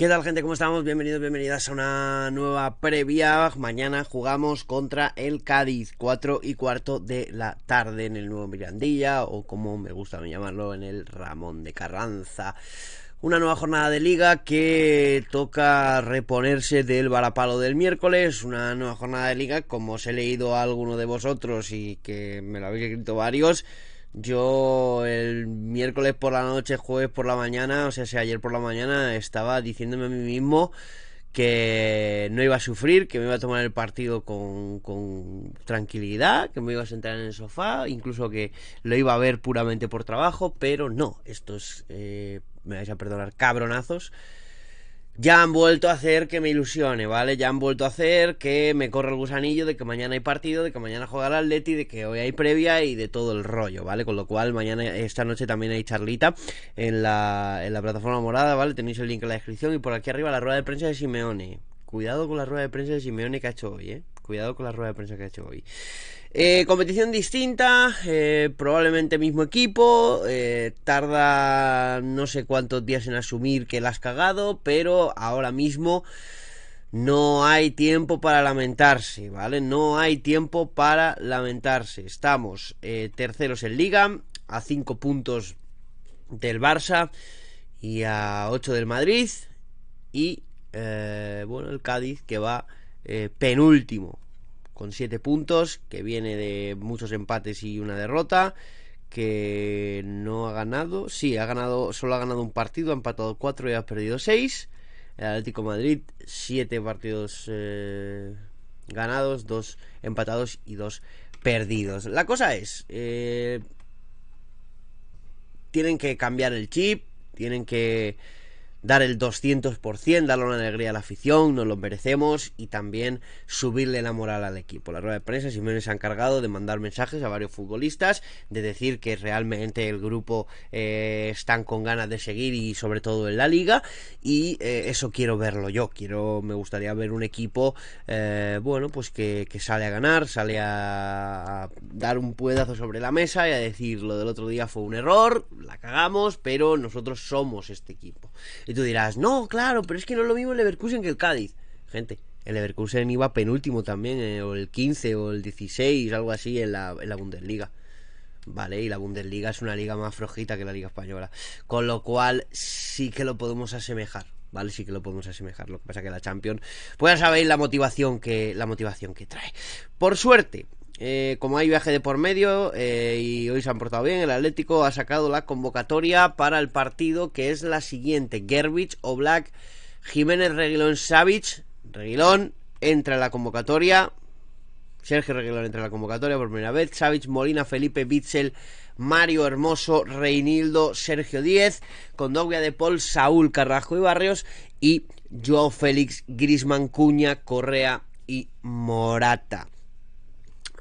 ¿Qué tal, gente? ¿Cómo estamos? Bienvenidos, bienvenidas a una nueva previa. Mañana jugamos contra el Cádiz, 4:15 de la tarde en el Nuevo Mirandilla, o como me gusta llamarlo, en el Ramón de Carranza. Una nueva jornada de Liga que toca reponerse del varapalo del miércoles. Una nueva jornada de Liga, como os he leído a alguno de vosotros y que me lo habéis escrito varios. Yo el miércoles por la noche, jueves por la mañana, o sea, si ayer por la mañana estaba diciéndome a mí mismo que no iba a sufrir, que me iba a tomar el partido con tranquilidad, que me iba a sentar en el sofá, incluso que lo iba a ver puramente por trabajo, pero no, estos, me vais a perdonar, cabronazos, ya han vuelto a hacer que me ilusione, ¿vale? Ya han vuelto a hacer que me corra el gusanillo de que mañana hay partido, de que mañana juega el Atleti, de que hoy hay previa y de todo el rollo, ¿vale? Con lo cual, mañana, esta noche también hay charlita en la plataforma morada, ¿vale? Tenéis el link en la descripción y por aquí arriba la rueda de prensa de Simeone. Cuidado con la rueda de prensa de Simeone que ha hecho hoy, ¿eh? Cuidado con la rueda de prensa que ha hecho hoy. Competición distinta, probablemente mismo equipo, tarda no sé cuántos días en asumir que la has cagado, pero ahora mismo no hay tiempo para lamentarse, ¿vale? No hay tiempo para lamentarse. Estamos terceros en Liga, a 5 puntos del Barça y a 8 del Madrid y, bueno, el Cádiz que va penúltimo, con 7 puntos, que viene de muchos empates y una derrota, que no ha ganado, sí, ha ganado, solo ha ganado un partido, ha empatado 4 y ha perdido 6, el Atlético de Madrid, 7 partidos ganados, 2 empatados y 2 perdidos. La cosa es, tienen que cambiar el chip, tienen que dar el 200%, darle una alegría a la afición, nos lo merecemos, y también subirle la moral al equipo. La rueda de prensa, Simeone se ha encargado de mandar mensajes a varios futbolistas, de decir que realmente el grupo están con ganas de seguir, y sobre todo en la Liga, y eso quiero verlo yo. Me gustaría ver un equipo, bueno, pues que sale a ganar, sale a dar un puedazo sobre la mesa y a decir: lo del otro día fue un error, la cagamos, pero nosotros somos este equipo. Y tú dirás: no, claro, pero es que no es lo mismo el Leverkusen que el Cádiz. Gente, el Leverkusen iba penúltimo también, o el 15 o el 16, algo así, en la Bundesliga, ¿vale? Y la Bundesliga es una liga más flojita que la liga española, con lo cual sí que lo podemos asemejar, ¿vale? Sí que lo podemos asemejar. Lo que pasa que la Champions, pues ya sabéis la motivación que trae. Por suerte, como hay viaje de por medio, y hoy se han portado bien, el Atlético ha sacado la convocatoria para el partido, que es la siguiente: Gerwich, Oblak, Jiménez, Reguilón, Savic. Reguilón entra en la convocatoria, Sergio Reguilón entra en la convocatoria por primera vez. Savic, Molina, Felipe, Witsel, Mario, Hermoso, Reinildo, Sergio Díez, Condovia, De Paul, Saúl, Carrasco y Barrios, y Joao Félix, Griezmann, Cuña, Correa y Morata.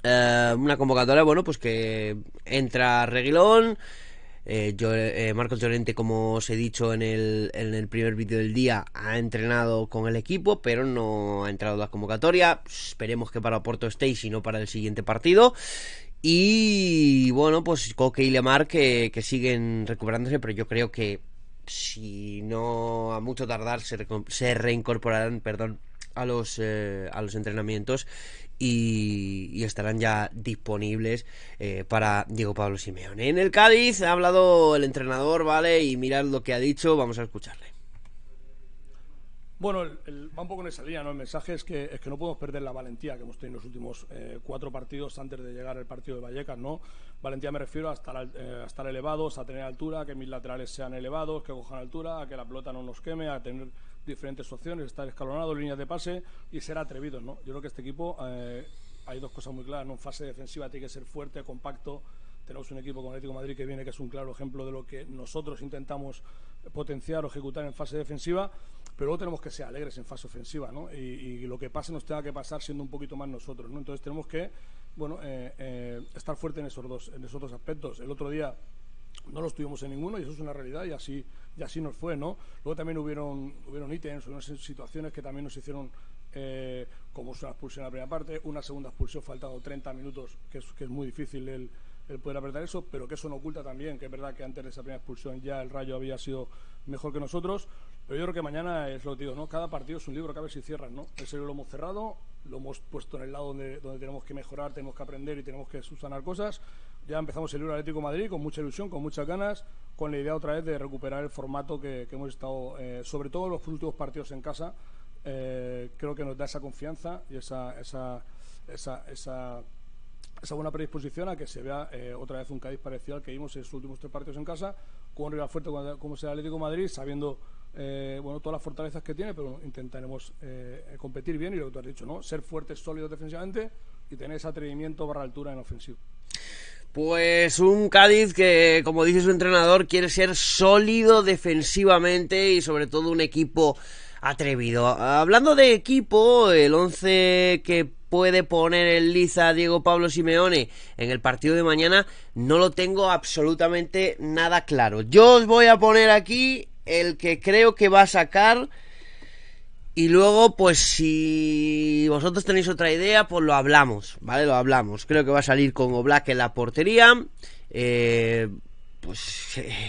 Una convocatoria, bueno, pues que entra Reguilón, Marcos Llorente, como os he dicho en el primer vídeo del día, ha entrenado con el equipo, pero no ha entrado a la convocatoria. Esperemos que para Porto estéis y no para el siguiente partido. Y bueno, pues Koke y Lemar que siguen recuperándose, pero yo creo que si no a mucho tardar se reincorporarán, perdón, a los entrenamientos y estarán ya disponibles para Diego Pablo Simeone. En el Cádiz ha hablado el entrenador, ¿vale? Y mirad lo que ha dicho, vamos a escucharle. Bueno, va un poco en esa línea, ¿no? El mensaje es que no podemos perder la valentía que hemos tenido en los últimos 4 partidos antes de llegar al partido de Vallecas, ¿no? Valentía me refiero a estar elevados, a tener altura, que mis laterales sean elevados, que cojan altura, a que la pelota no nos queme, a tener diferentes opciones, estar escalonado, líneas de pase y ser atrevidos, ¿no? Yo creo que este equipo, hay dos cosas muy claras, ¿no? En fase defensiva tiene que ser fuerte, compacto. Tenemos un equipo con Atlético de Madrid que viene, que es un claro ejemplo de lo que nosotros intentamos potenciar o ejecutar en fase defensiva, pero luego tenemos que ser alegres en fase ofensiva, ¿no? Y lo que pase nos tenga que pasar siendo un poquito más nosotros, ¿no? Entonces tenemos que, bueno, estar fuerte en esos dos aspectos. El otro día no los tuvimos en ninguno y eso es una realidad, y así nos fue, ¿no? Luego también hubieron ítems, hubieron situaciones que también nos hicieron, como una expulsión en la primera parte, una segunda expulsión faltando 30 minutos, que es muy difícil el poder apretar eso, pero que eso no oculta también que es verdad que antes de esa primera expulsión ya el Rayo había sido mejor que nosotros. Pero yo creo que mañana es lo que digo, ¿no? Cada partido es un libro que a ver si cierran, ¿no? El serio lo hemos cerrado, lo hemos puesto en el lado donde tenemos que mejorar, tenemos que aprender y tenemos que subsanar cosas. Ya empezamos el libro Atlético de Madrid con mucha ilusión, con muchas ganas, con la idea otra vez de recuperar el formato que hemos estado, sobre todo los últimos partidos en casa, creo que nos da esa confianza y esa buena predisposición a que se vea otra vez un Cádiz parecido al que vimos en sus últimos 3 partidos en casa, con un rival fuerte como es el Atlético de Madrid, sabiendo bueno, todas las fortalezas que tiene, pero intentaremos competir bien y lo que tú has dicho, ¿no? Ser fuertes, sólidos defensivamente y tener ese atrevimiento barra altura en ofensivo. Pues un Cádiz que, como dice su entrenador, quiere ser sólido defensivamente y sobre todo un equipo atrevido. Hablando de equipo, el 11 que puede poner en liza Diego Pablo Simeone en el partido de mañana no lo tengo absolutamente nada claro. Yo os voy a poner aquí el que creo que va a sacar y luego, pues si vosotros tenéis otra idea, pues lo hablamos, ¿vale? Lo hablamos. Creo que va a salir con Oblak en la portería. Pues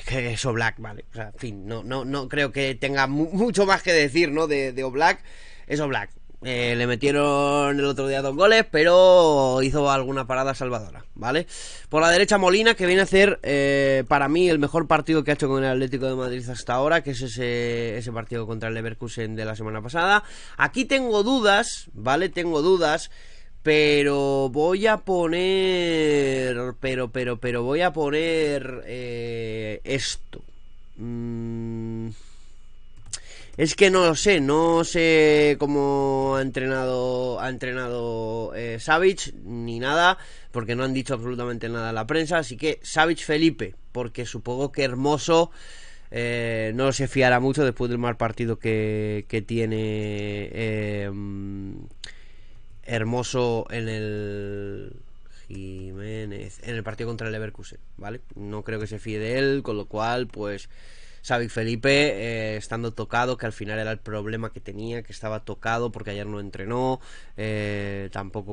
que es Oblak, ¿vale? O sea, en fin, no creo que tenga mucho más que decir, ¿no? De Oblak. Es Oblak. Le metieron el otro día 2 goles, pero hizo alguna parada salvadora, ¿vale? Por la derecha Molina, que viene a hacer para mí el mejor partido que ha hecho con el Atlético de Madrid hasta ahora, que es ese partido contra el Leverkusen de la semana pasada. Aquí tengo dudas, ¿vale? Tengo dudas, pero voy a poner... Pero voy a poner esto. Es que no lo sé, cómo ha entrenado Savic ni nada, porque no han dicho absolutamente nada a la prensa, así que Savic Felipe, porque supongo que Hermoso no se fiará mucho después del mal partido que tiene Hermoso en el Jiménez, en el partido contra el Leverkusen, ¿vale? No creo que se fíe de él, con lo cual pues... Savic Felipe, estando tocado, que al final era el problema que tenía, que estaba tocado porque ayer no entrenó, tampoco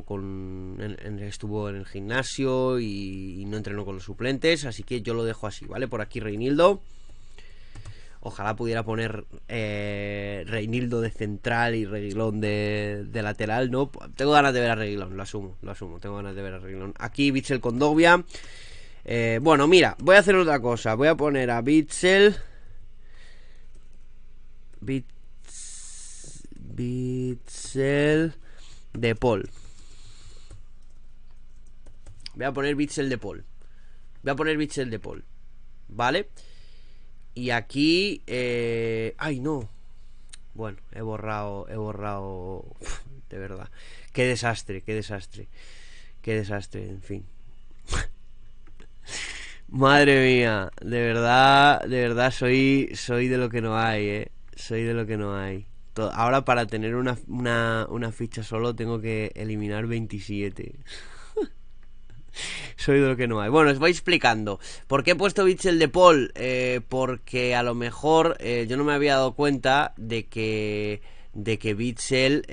estuvo en el gimnasio y no entrenó con los suplentes, así que yo lo dejo así, ¿vale? Por aquí Reinildo, ojalá pudiera poner Reinildo de central y Reguilón de lateral, ¿no? Tengo ganas de ver a Reguilón, lo asumo, tengo ganas de ver a Reguilón. Aquí Witsel con Condovia, bueno, mira, voy a hacer otra cosa, voy a poner a Witsel... Witsel de Paul. Voy a poner Witsel de Paul. ¿Vale? Y aquí ¡ay, no! Bueno, he borrado. De verdad. Qué desastre, en fin. Madre mía, de verdad soy de lo que no hay, soy de lo que no hay. Ahora para tener una ficha solo tengo que eliminar 27. Soy de lo que no hay. Bueno, os voy explicando. ¿Por qué he puesto Witsel de Paul? Porque a lo mejor yo no me había dado cuenta de que Witsel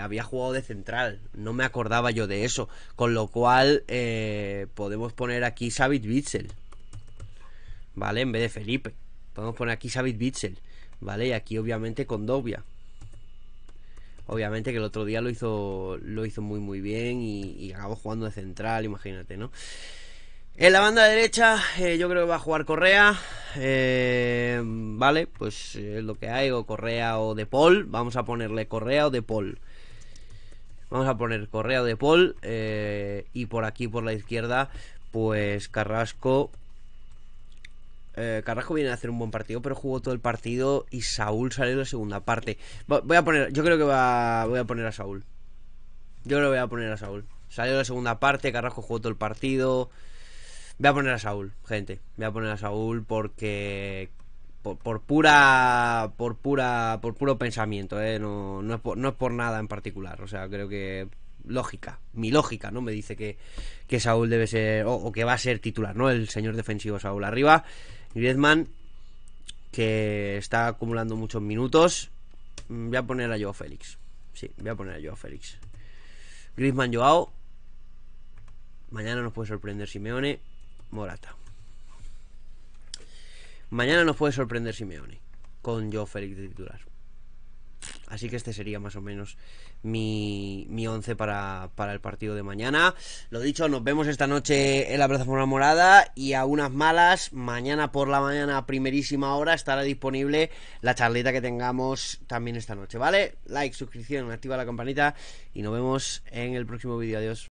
había jugado de central, no me acordaba yo de eso, con lo cual podemos poner aquí Savic Witsel, ¿vale? En vez de Felipe, podemos poner aquí Savic Witsel, ¿vale? Y aquí obviamente Condovia, obviamente que el otro día lo hizo muy bien y acabó jugando de central, imagínate, ¿no? En la banda derecha yo creo que va a jugar Correa, vale, pues es lo que hay, o Correa o De Paul, vamos a ponerle Correa o De Paul. Vamos a poner Correa o De Paul, y por aquí por la izquierda pues Carrasco. Carrasco viene a hacer un buen partido, pero jugó todo el partido y Saúl salió en la segunda parte. Voy a poner a Saúl. Salió en la segunda parte, Carrasco jugó todo el partido. Voy a poner a Saúl, gente. Voy a poner a Saúl porque por puro pensamiento, no es por nada en particular. O sea, creo que lógica, mi lógica, ¿no? Me dice que Saúl debe ser o que va a ser titular, ¿no? El señor defensivo Saúl. Arriba Griezmann, que está acumulando muchos minutos. Voy a poner a Joao Félix. Sí, voy a poner a Joao Félix. Griezmann, Joao. Mañana nos puede sorprender Simeone. Morata. con Joao Félix de titular. Así que este sería más o menos mi once para el partido de mañana. Lo dicho, nos vemos esta noche en la plataforma morada. Y a unas malas, mañana por la mañana a primerísima hora estará disponible la charleta que tengamos también esta noche, ¿vale? Like, suscripción, activa la campanita y nos vemos en el próximo vídeo. Adiós.